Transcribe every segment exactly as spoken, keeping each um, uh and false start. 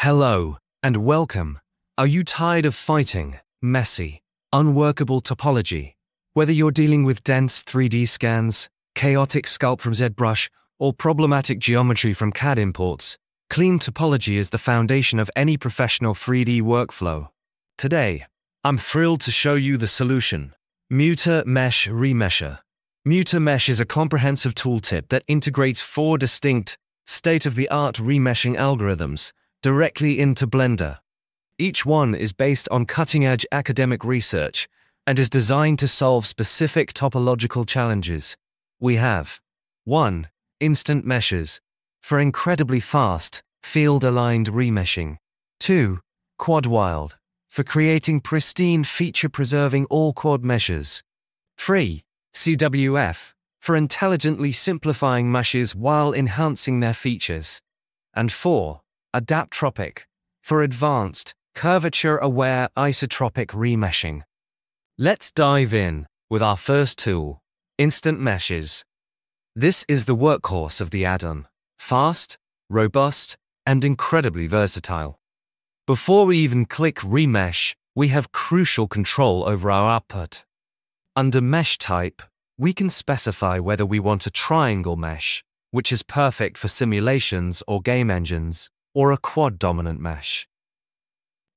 Hello, and welcome. Are you tired of fighting messy, unworkable topology? Whether you're dealing with dense three D scans, chaotic sculpt from ZBrush, or problematic geometry from C A D imports, clean topology is the foundation of any professional three D workflow. Today, I'm thrilled to show you the solution, MutaMesh Remesher. MutaMesh is a comprehensive tooltip that integrates four distinct, state-of-the-art remeshing algorithms directly into Blender. Each one is based on cutting-edge academic research and is designed to solve specific topological challenges. We have one Instant Meshes, for incredibly fast, field-aligned remeshing. two QuadWild, for creating pristine feature-preserving all-quad meshes. three C W F, for intelligently simplifying meshes while enhancing their features. And four AdapTropic, for advanced, curvature-aware isotropic remeshing. Let's dive in with our first tool, Instant Meshes. This is the workhorse of the add-on, fast, robust, and incredibly versatile. Before we even click Remesh, we have crucial control over our output. Under Mesh Type, we can specify whether we want a triangle mesh, which is perfect for simulations or game engines, or a quad-dominant mesh.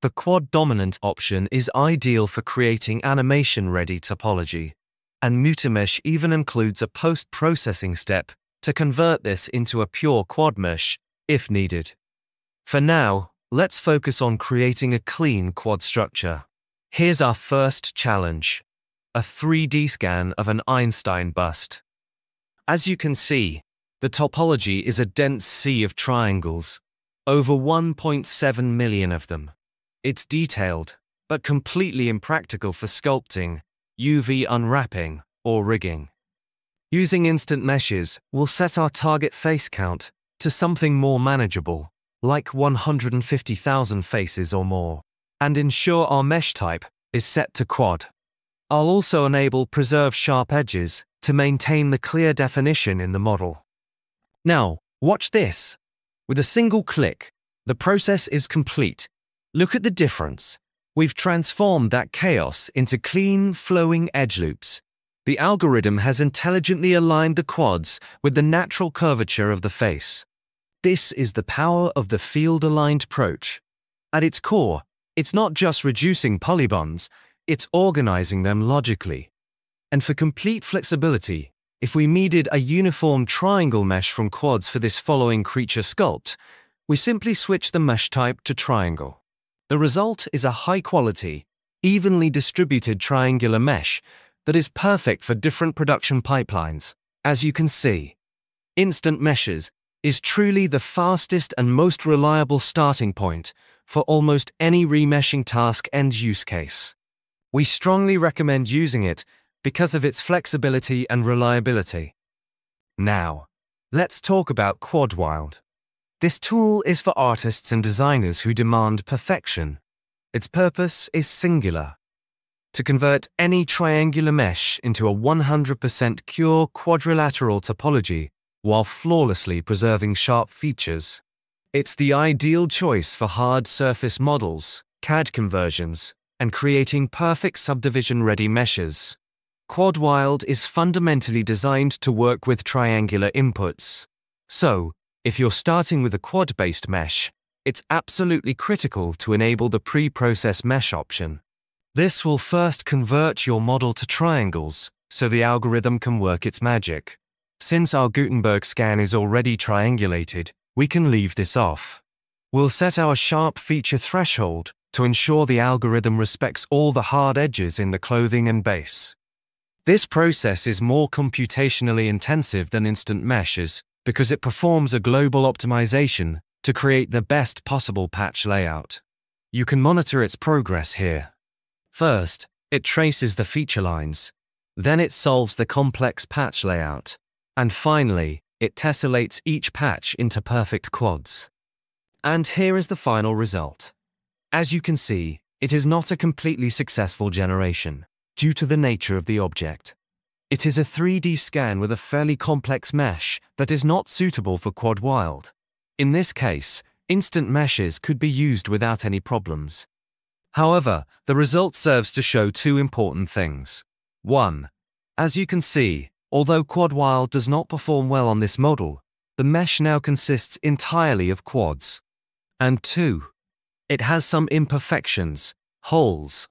The quad-dominant option is ideal for creating animation-ready topology, and MutaMesh even includes a post-processing step to convert this into a pure quad mesh, if needed. For now, let's focus on creating a clean quad structure. Here's our first challenge, a three D scan of an Einstein bust. As you can see, the topology is a dense sea of triangles, over one point seven million of them. It's detailed, but completely impractical for sculpting, U V unwrapping, or rigging. Using Instant Meshes, we'll set our target face count to something more manageable, like one hundred fifty thousand faces or more, and ensure our mesh type is set to quad. I'll also enable Preserve Sharp Edges to maintain the clear definition in the model. Now, watch this. With a single click, the process is complete. Look at the difference. We've transformed that chaos into clean, flowing edge loops. The algorithm has intelligently aligned the quads with the natural curvature of the face. This is the power of the field-aligned approach. At its core, it's not just reducing polygons, it's organizing them logically. And for complete flexibility, if we needed a uniform triangle mesh from quads for this following creature sculpt, we simply switch the mesh type to triangle. The result is a high-quality, evenly distributed triangular mesh that is perfect for different production pipelines, as you can see. Instant Meshes is truly the fastest and most reliable starting point for almost any remeshing task and use case. We strongly recommend using it because of its flexibility and reliability. Now, let's talk about QuadWild. This tool is for artists and designers who demand perfection. Its purpose is singular: to convert any triangular mesh into a one hundred percent pure quadrilateral topology while flawlessly preserving sharp features. It's the ideal choice for hard surface models, C A D conversions, and creating perfect subdivision-ready meshes. QuadWild is fundamentally designed to work with triangular inputs. So, if you're starting with a quad-based mesh, it's absolutely critical to enable the pre-process mesh option. This will first convert your model to triangles, so the algorithm can work its magic. Since our Gutenberg scan is already triangulated, we can leave this off. We'll set our sharp feature threshold to ensure the algorithm respects all the hard edges in the clothing and base. This process is more computationally intensive than Instant Meshes because it performs a global optimization to create the best possible patch layout. You can monitor its progress here. First, it traces the feature lines. Then it solves the complex patch layout. And finally, it tessellates each patch into perfect quads. And here is the final result. As you can see, it is not a completely successful generation, due to the nature of the object. It is a three D scan with a fairly complex mesh that is not suitable for QuadWild. In this case, Instant meshes could be used without any problems. However, the result serves to show two important things. one. As you can see, although QuadWild does not perform well on this model, the mesh now consists entirely of quads. And two. It has some imperfections, holes,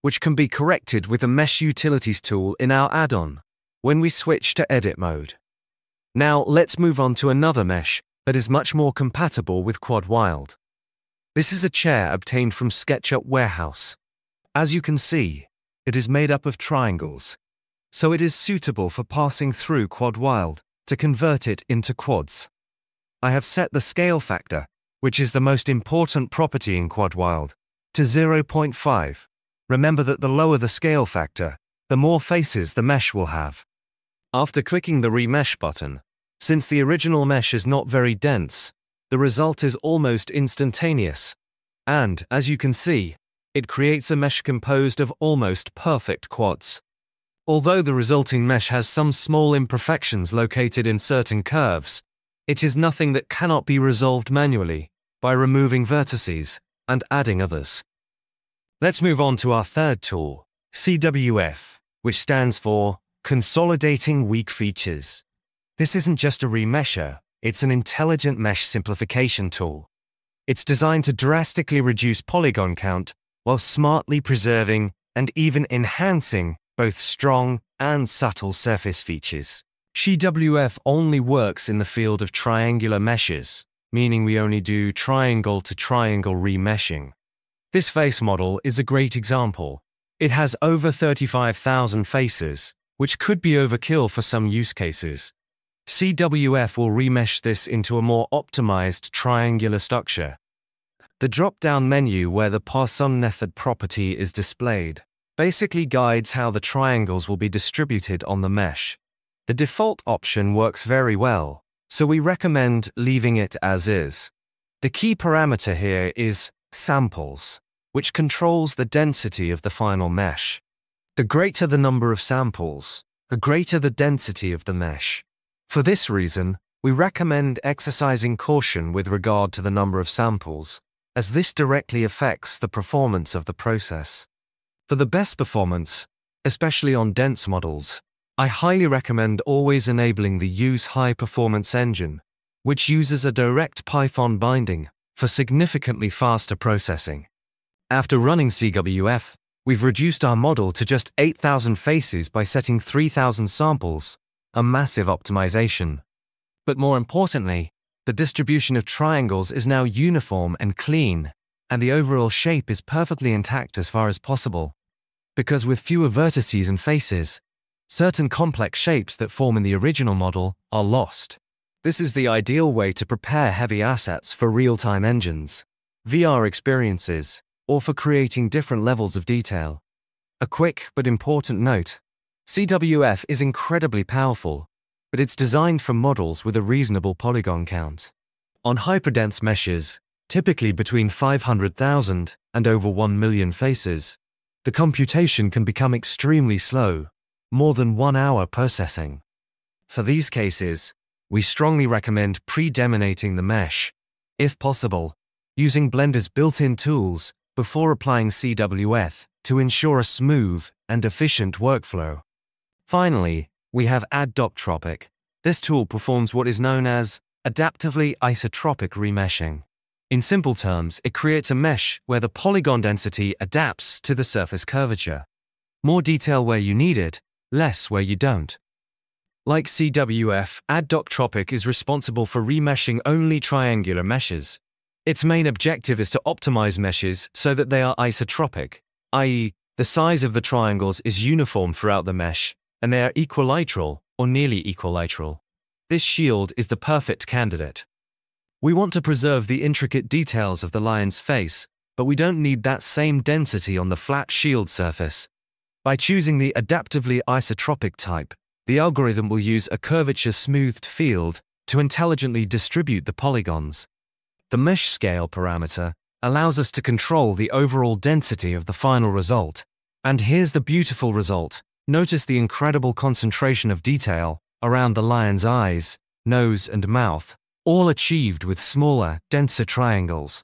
which can be corrected with the Mesh Utilities tool in our add-on when we switch to edit mode. Now let's move on to another mesh that is much more compatible with QuadWild. This is a chair obtained from SketchUp Warehouse. As you can see, it is made up of triangles, so it is suitable for passing through QuadWild to convert it into quads. I have set the scale factor, which is the most important property in QuadWild, to zero point five. Remember that the lower the scale factor, the more faces the mesh will have. After clicking the Remesh button, since the original mesh is not very dense, the result is almost instantaneous. And, as you can see, it creates a mesh composed of almost perfect quads. Although the resulting mesh has some small imperfections located in certain curves, it is nothing that cannot be resolved manually by removing vertices and adding others. Let's move on to our third tool, C W F, which stands for Consolidating Weak Features. This isn't just a remesher, it's an intelligent mesh simplification tool. It's designed to drastically reduce polygon count while smartly preserving and even enhancing both strong and subtle surface features. C W F only works in the field of triangular meshes, meaning we only do triangle-to-triangle remeshing. This face model is a great example. It has over thirty-five thousand faces, which could be overkill for some use cases. C W F will remesh this into a more optimized triangular structure. The drop-down menu where the Poisson method property is displayed basically guides how the triangles will be distributed on the mesh. The default option works very well, so we recommend leaving it as is. The key parameter here is samples, which controls the density of the final mesh. The greater the number of samples, the greater the density of the mesh. For this reason, we recommend exercising caution with regard to the number of samples, as this directly affects the performance of the process. For the best performance, especially on dense models, I highly recommend always enabling the Use High Performance engine, which uses a direct Python binding for significantly faster processing. After running C W F, we've reduced our model to just eight thousand faces by setting three thousand samples, a massive optimization. But more importantly, the distribution of triangles is now uniform and clean, and the overall shape is perfectly intact as far as possible. Because with fewer vertices and faces, certain complex shapes that form in the original model are lost. This is the ideal way to prepare heavy assets for real-time engines, V R experiences, or for creating different levels of detail. A quick but important note, C W F is incredibly powerful, but it's designed for models with a reasonable polygon count. On hyperdense meshes, typically between five hundred thousand and over one million faces, the computation can become extremely slow, more than one hour processing. For these cases, we strongly recommend pre-deminating the mesh, if possible, using Blender's built-in tools before applying C W F to ensure a smooth and efficient workflow. Finally, we have AdapTropic. This tool performs what is known as adaptively isotropic remeshing. In simple terms, it creates a mesh where the polygon density adapts to the surface curvature. More detail where you need it, less where you don't. Like C W F, AdapTropic is responsible for remeshing only triangular meshes. Its main objective is to optimize meshes so that they are isotropic, that is, the size of the triangles is uniform throughout the mesh, and they are equilateral or nearly equilateral. This shield is the perfect candidate. We want to preserve the intricate details of the lion's face, but we don't need that same density on the flat shield surface. By choosing the adaptively isotropic type, the algorithm will use a curvature-smoothed field to intelligently distribute the polygons. The mesh scale parameter allows us to control the overall density of the final result. And here's the beautiful result. Notice the incredible concentration of detail around the lion's eyes, nose and mouth, all achieved with smaller, denser triangles.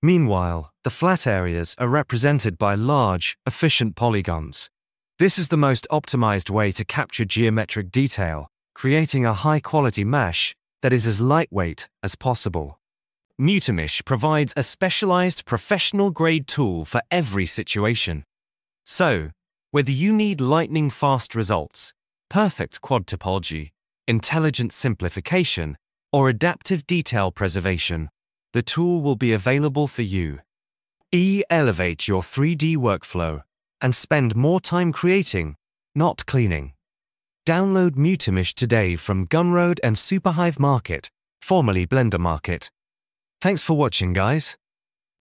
Meanwhile, the flat areas are represented by large, efficient polygons. This is the most optimized way to capture geometric detail, creating a high-quality mesh that is as lightweight as possible. MutaMesh provides a specialized professional-grade tool for every situation. So, whether you need lightning-fast results, perfect quad topology, intelligent simplification, or adaptive detail preservation, the tool will be available for you. E-elevate your three D workflow and spend more time creating, not cleaning. Download MutaMesh today from Gumroad and Superhive Market, formerly Blender Market. Thanks for watching, guys.